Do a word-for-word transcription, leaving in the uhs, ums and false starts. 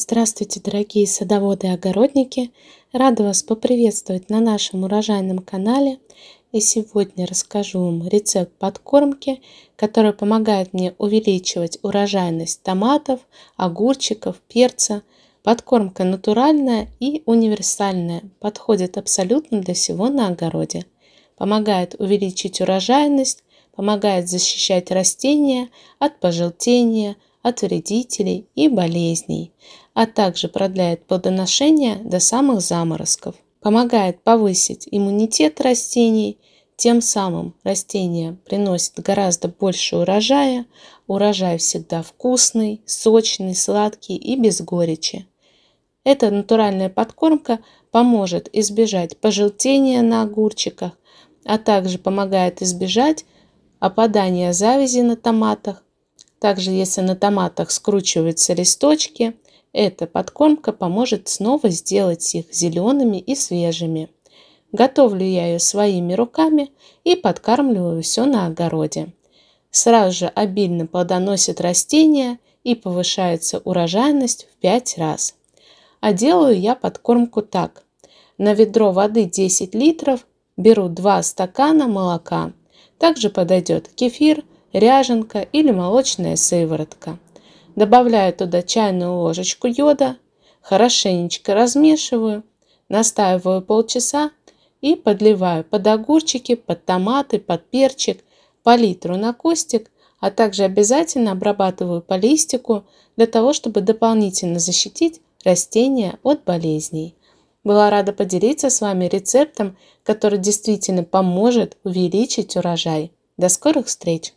Здравствуйте, дорогие садоводы и огородники! Рада вас поприветствовать на нашем урожайном канале. И сегодня расскажу вам рецепт подкормки, который помогает мне увеличивать урожайность томатов, огурчиков, перца. Подкормка натуральная и универсальная, подходит абсолютно для всего на огороде. Помогает увеличить урожайность, помогает защищать растения от пожелтения, от вредителей и болезней, а также продляет плодоношение до самых заморозков. Помогает повысить иммунитет растений, тем самым растения приносят гораздо больше урожая, урожай всегда вкусный, сочный, сладкий и без горечи. Эта натуральная подкормка поможет избежать пожелтения на огурчиках, а также помогает избежать опадания завязи на томатах. Также, если на томатах скручиваются листочки, эта подкормка поможет снова сделать их зелеными и свежими. Готовлю я ее своими руками и подкармливаю все на огороде. Сразу же обильно плодоносит растения и повышается урожайность в пять раз. А делаю я подкормку так. На ведро воды десять литров беру два стакана молока. Также подойдет кефир, ряженка или молочная сыворотка. Добавляю туда чайную ложечку йода, хорошенечко размешиваю, настаиваю полчаса и подливаю под огурчики, под томаты, под перчик, по литру на кустик, а также обязательно обрабатываю по листику для того, чтобы дополнительно защитить растения от болезней. Была рада поделиться с вами рецептом, который действительно поможет увеличить урожай. До скорых встреч!